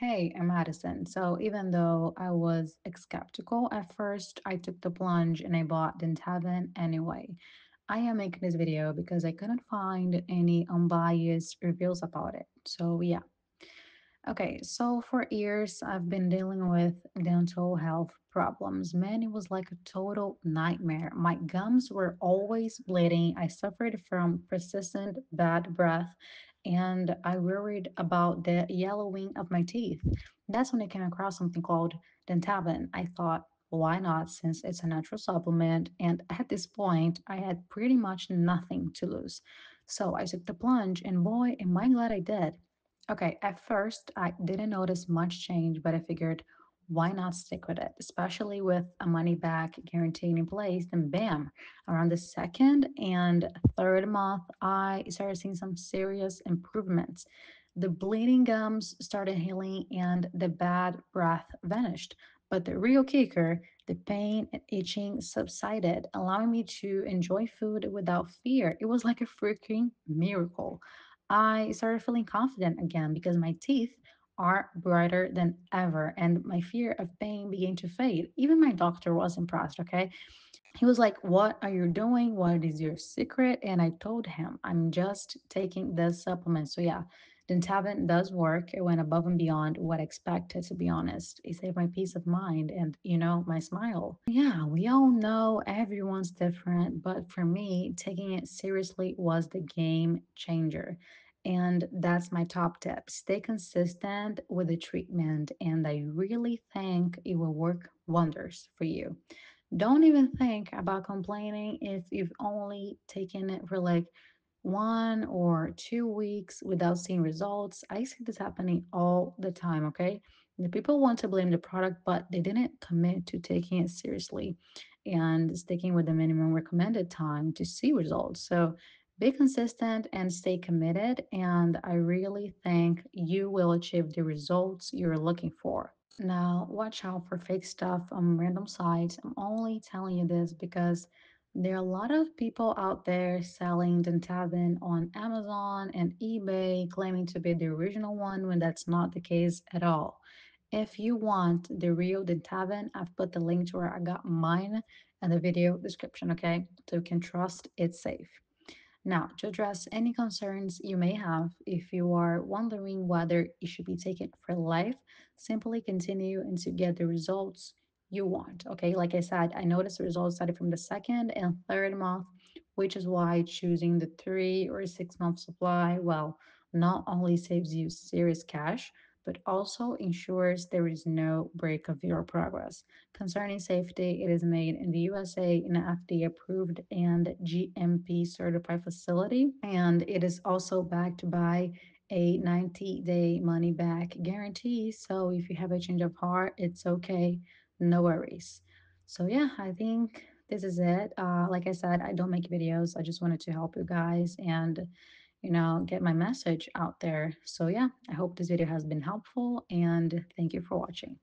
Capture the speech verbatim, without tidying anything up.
Hey, I'm Addison. So even though I was skeptical at first, I took the plunge and I bought Dentavim anyway. I am making this video because I couldn't find any unbiased reviews about it. So yeah. Okay, so for years I've been dealing with dental health problems. Man, it was like a total nightmare. My gums were always bleeding. I suffered from persistent bad breath, and I worried about the yellowing of my teeth. That's when I came across something called Dentavim. I thought, why not, since it's a natural supplement, and at this point I had pretty much nothing to lose. So I took the plunge, and boy, am I glad I did. Okay, at first I didn't notice much change, but I figured, why not stick with it, especially with a money-back guarantee in place. Then bam, around the second and third month, I started seeing some serious improvements. The bleeding gums started healing and the bad breath vanished. But the real kicker, the pain and itching subsided, allowing me to enjoy food without fear. It was like a freaking miracle. I started feeling confident again because my teeth are brighter than ever and my fear of pain began to fade. Even my doctor was impressed, okay? He was like, what are you doing? What is your secret? And I told him, I'm just taking this supplement. So yeah, Dentavim does work. It went above and beyond what I expected, to be honest. It saved my peace of mind and, you know, my smile. Yeah, we all know everyone's different, but for me, taking it seriously was the game changer. And that's my top tip. Stay consistent with the treatment, and I really think it will work wonders for you. Don't even think about complaining if you've only taken it for like one or two weeks without seeing results. I see this happening all the time, okay? The people want to blame the product, but they didn't commit to taking it seriously and sticking with the minimum recommended time to see results. So be consistent and stay committed, and I really think you will achieve the results you're looking for. Now, watch out for fake stuff on random sites. I'm only telling you this because there are a lot of people out there selling Dentavim on Amazon and eBay, claiming to be the original one when that's not the case at all. If you want the real Dentavim, I've put the link to where I got mine in the video description, okay? So you can trust it's safe. Now, to address any concerns you may have, if you are wondering whether it should be taken for life, simply continue and to get the results you want. Okay, like I said, I noticed the results started from the second and third month, which is why choosing the three or six month supply, well, not only saves you serious cash, but also ensures there is no break of your progress. Concerning safety, it is made in the U S A in an F D A approved and G M P certified facility, and it is also backed by a ninety day money back guarantee. So if you have a change of heart, it's okay, no worries. So yeah, I think this is it. Uh, like I said, I don't make videos. I just wanted to help you guys and, you know, get my message out there. So yeah, I hope this video has been helpful, and thank you for watching.